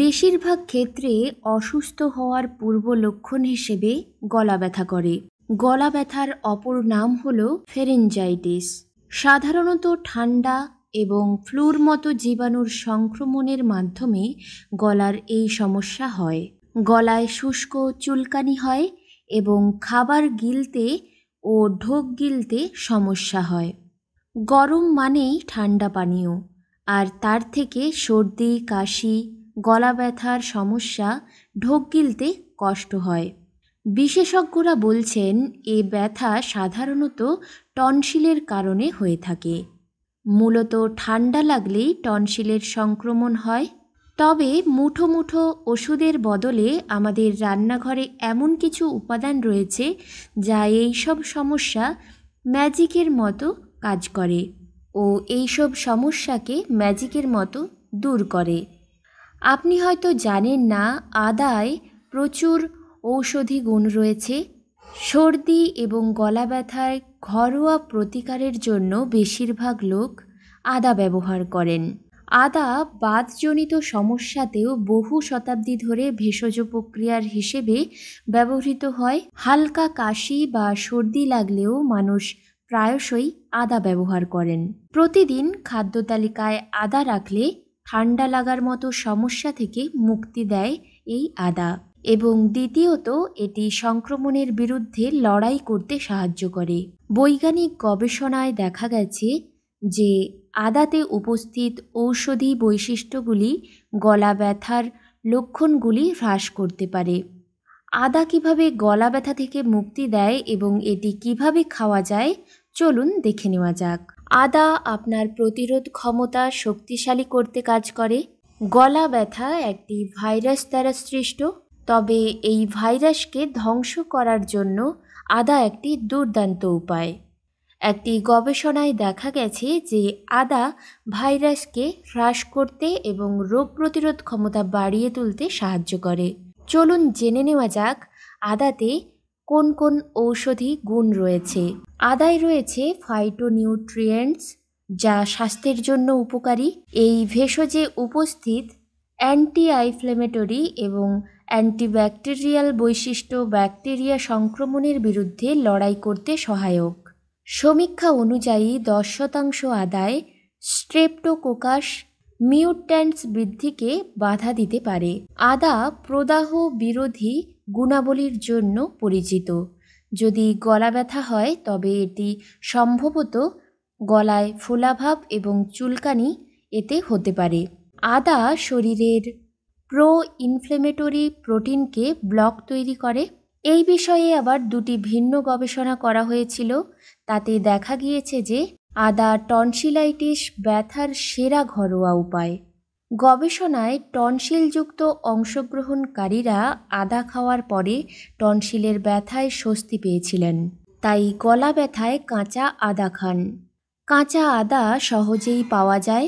বেশিরভাগ ক্ষেত্রে অসুস্থ হওয়ার পূর্ব লক্ষণ হিসেবে গলা ব্যথা করে। গলা ব্যথার অপর নাম হলো ফেরেঞ্জাইটিস। সাধারণত ঠান্ডা এবং ফ্লুর মতো জীবাণুর সংক্রমণের মাধ্যমে গলার এই সমস্যা হয়। গলায় শুষ্ক চুলকানি হয় এবং খাবার গিলতে ও ঢোক গিলতে সমস্যা হয়। গরম মানেই ঠান্ডা পানীয়, আর তার থেকে সর্দি, কাশি, গলা ব্যথার সমস্যা, ঢোক গিলতে কষ্ট হয়। বিশেষজ্ঞরা বলছেন এ ব্যথা সাধারণত টনসিলের কারণে হয়ে থাকে। মূলত ঠান্ডা লাগলেই টনসিলের সংক্রমণ হয়। তবে মুঠো মুঠো ওষুধের বদলে আমাদের রান্নাঘরে এমন কিছু উপাদান রয়েছে যা এইসব সমস্যা ম্যাজিকের মতো কাজ করে ও এইসব সমস্যাকে ম্যাজিকের মতো দূর করে। আপনি হয়তো জানেন না আদায় প্রচুর ঔষধি গুণ রয়েছে। সর্দি এবং গলা ব্যথায় ঘরোয়া প্রতিকারের জন্য বেশিরভাগ লোক আদা ব্যবহার করেন। আদা বাতজনিত সমস্যাতেও বহু শতাব্দী ধরে ভেষজ প্রক্রিয়ার হিসেবে ব্যবহৃত হয়। হালকা কাশি বা সর্দি লাগলেও মানুষ প্রায়শই আদা ব্যবহার করেন। প্রতিদিন খাদ্য তালিকায় আদা রাখলে ঠান্ডা লাগার মতো সমস্যা থেকে মুক্তি দেয় এই আদা, এবং দ্বিতীয়ত এটি সংক্রমণের বিরুদ্ধে লড়াই করতে সাহায্য করে। বৈজ্ঞানিক গবেষণায় দেখা গেছে যে আদাতে উপস্থিত ঔষধি বৈশিষ্ট্যগুলি গলা ব্যথার লক্ষণগুলি হ্রাস করতে পারে। আদা কিভাবে গলা ব্যথা থেকে মুক্তি দেয় এবং এটি কিভাবে খাওয়া যায়, চলুন দেখে নেওয়া যাক। আদা আপনার প্রতিরোধ ক্ষমতা শক্তিশালী করতে কাজ করে। গলা ব্যথা একটি ভাইরাস দ্বারা সৃষ্ট, তবে এই ভাইরাসকে ধ্বংস করার জন্য আদা একটি দুর্দান্ত উপায়। একটি গবেষণায় দেখা গেছে যে আদা ভাইরাসকে হ্রাস করতে এবং রোগ প্রতিরোধ ক্ষমতা বাড়িয়ে তুলতে সাহায্য করে। চলুন জেনে নেওয়া যাক আদাতে কোন কোন ঔষধি গুণ রয়েছে। আদায় রয়েছে ফাইটোনিউট্রিয়েন্টস, যা স্বাস্থ্যের জন্য উপকারী। এই ভেষজে উপস্থিত অ্যান্টি আইফ্লেমেটরি এবং অ্যান্টিব্যাকটেরিয়াল বৈশিষ্ট্য ব্যাকটেরিয়া সংক্রমণের বিরুদ্ধে লড়াই করতে সহায়ক। সমীক্ষা অনুযায়ী 10% আদায় স্ট্রেপ্টোকোকাস মিউট্যান্টস বৃদ্ধিকে বাধা দিতে পারে। আদা প্রদাহ বিরোধী গুণাবলীর জন্য পরিচিত। যদি গলা ব্যথা হয় তবে এটি সম্ভবত গলায় ফোলাভাব এবং চুলকানি এতে হতে পারে। আদা শরীরের প্রো ইনফ্লেমেটরি প্রোটিনকে ব্লক তৈরি করে। এই বিষয়ে আবার দুটি ভিন্ন গবেষণা করা হয়েছিল। তাতে দেখা গিয়েছে যে আদা টনসিলাইটিস ব্যথার সেরা ঘরোয়া উপায়। গবেষণায় টনসিলযুক্ত অংশগ্রহণকারীরা আদা খাওয়ার পরে টনসিলের ব্যথায় স্বস্তি পেয়েছিলেন, তাই গলা ব্যথায় কাঁচা আদা খান। কাঁচা আদা সহজেই পাওয়া যায়।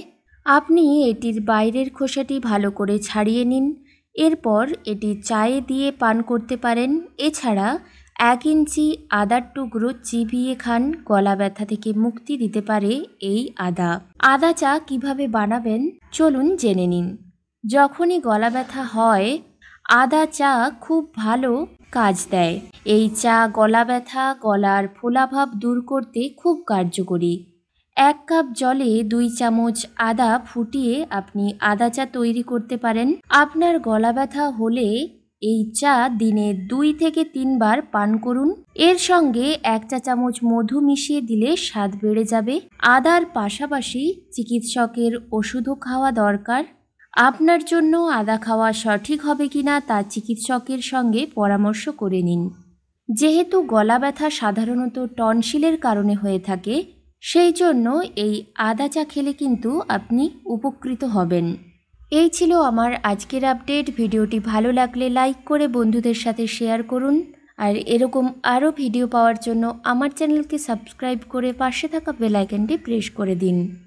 আপনি এটির বাইরের খোসাটি ভালো করে ছাড়িয়ে নিন, এরপর এটি চায়ে দিয়ে পান করতে পারেন। এছাড়া 1 ইঞ্চি আদার টুকরো চিবিয়ে খান, গলা ব্যথা থেকে মুক্তি দিতে পারে এই আদা। আদা চা কিভাবে বানাবেন, চলুন জেনে নিন। যখনই গলা ব্যথা হয় আদা চা খুব ভালো কাজ দেয়। এই চা গলা ব্যথা, গলার ফোলাভাব দূর করতে খুব কার্যকরী। 1 কাপ জলে 2 চামচ আদা ফুটিয়ে আপনি আদা চা তৈরি করতে পারেন। আপনার গলা ব্যথা হলে এই চা দিনে 2 থেকে 3 বার পান করুন। এর সঙ্গে 1 চা চামচ মধু মিশিয়ে দিলে স্বাদ বেড়ে যাবে। আদার পাশাপাশি চিকিৎসকের ওষুধও খাওয়া দরকার। আপনার জন্য আদা খাওয়া সঠিক হবে কিনা তা চিকিৎসকের সঙ্গে পরামর্শ করে নিন। যেহেতু গলা ব্যথা সাধারণত টনসিলের কারণে হয়ে থাকে, সেই জন্য এই আদা চা খেলে কিন্তু আপনি উপকৃত হবেন। এই ছিল আমার আজকের আপডেট। ভিডিওটি ভালো লাগলে লাইক করে বন্ধুদের সাথে শেয়ার করুন, আর এরকম আরও ভিডিও পাওয়ার জন্য আমার চ্যানেলকে সাবস্ক্রাইব করে পাশে থাকা বেল আইকনটি প্রেস করে দিন।